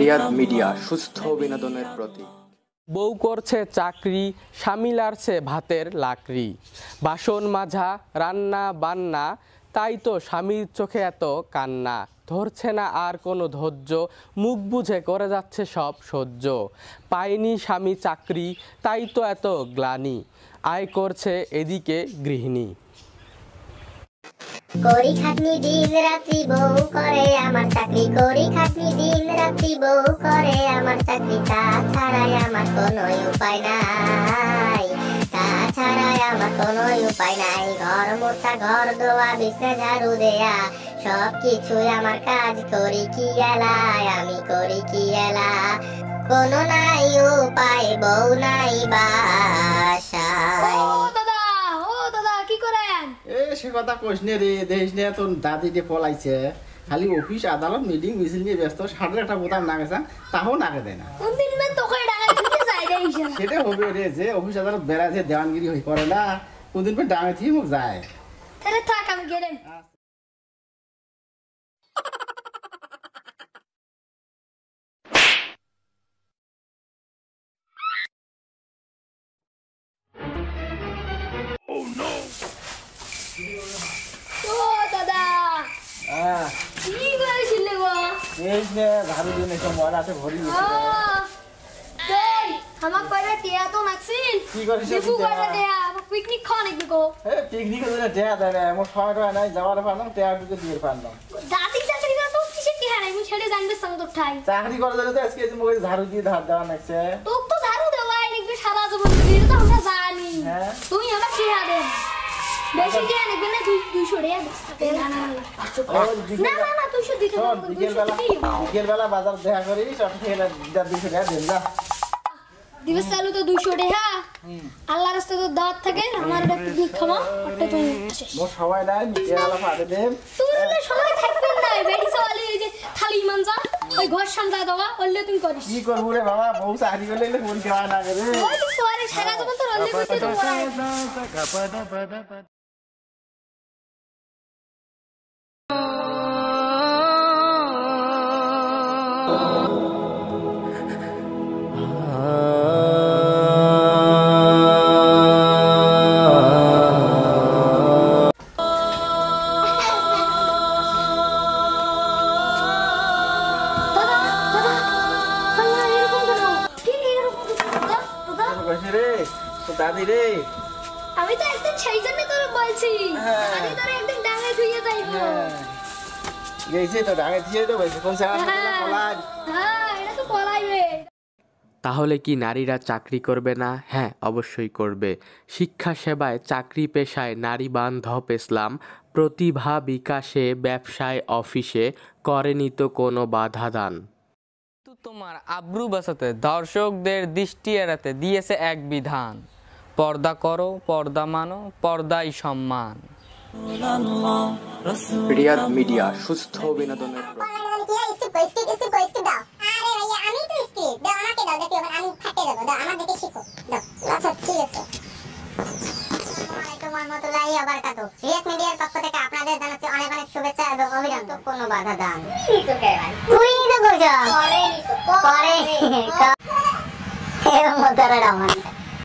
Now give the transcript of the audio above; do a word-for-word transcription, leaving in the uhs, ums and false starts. Riyad media, সুস্থ বিনোদনের প্রতীক। বউ করছে চাকরি, স্বামী লাড়ছে ভাতের লাকড়ি। বাসন মাজা, রান্না বান্না, তাই তো স্বামীর চোখে এত কান্না। ধরছে না আর কোনো ধৈর্য, মুখ বুঝে করে যাচ্ছে সব সহ্য। পায়নি স্বামী চাকরি, তাই তো এত গ্লানি, আয় করছে এদিকে গৃহিণী। করি খাটনি দিন রাত্রি, বউ করে আমার চাকরি। করি খাটনি দিন রাত্রি, বউ করে আমার চাকরি। তা ছাড়াই আমার কোনো উপায় নাই, তা ছাড়াই আমার কোনো উপায় নাই। ঘর মোছা, ঘর ধোয়া, বিছনা ঝাড়ু দেয়া, সব কিছুই আমার কাজ। করি কি এলা, আমি করি কি এলা। কোনো নাই উপায়, বউ নাই বাসায়। সে কথা কইস নে রে, দেখিস নে তোর দাদিতে পলাইছে। খালি অফিস আদালত মিটিং মিছিল নিয়ে ব্যস্ত, সাড়ে একটা বোতাম নাগে চান তাও নাগে দেয় না। সেটা হবে রে, যে অফিস আদালত বেড়াইছে দেওয়ানগিরি হয়ে করে না, কোনদিন পর ডাঙে থেকে মুখ যায়। থাক আমি গেলাম। ঝাড়ু দিয়ে ধার দেওয়া লাগছে, তুই আমার চেহারা দে। সারা আমি তো একদিন সেই জন্য তোর বলছি, আমি তোর একদিন ডাঙায় ধুইয়ে যাইব। গেইছে তো ডাঙায় ধুইয়ে তো বলছি কোন সারা পলাই। হ্যাঁ, এটা তো পলাইবে। তাহলে কি নারীরা চাকরি করবে না? হ্যাঁ, অবশ্যই করবে। শিক্ষা সেবায়, চাকরি পেশায় নারী বান্ধব ইসলাম, প্রতিভা বিকাশে, ব্যবসায়, অফিসে করেনি তো কোনো বাধা দান। তোমার আব্রু বাঁচাতে, দর্শকদের দৃষ্টি এড়াতে দিয়েছে এক বিধান, পর্দা করো, পর্দা মানো, পর্দাই সম্মান। রিয়াদ মিডিয়া, সুস্থ বিনোদনের। রিয়াদ মিডিয়ার পক্ষ থেকে আপনাদের জানাচ্ছি অনেক অনেক শুভেচ্ছা এবং অভিনন্দন। কোনো বাধা দান করে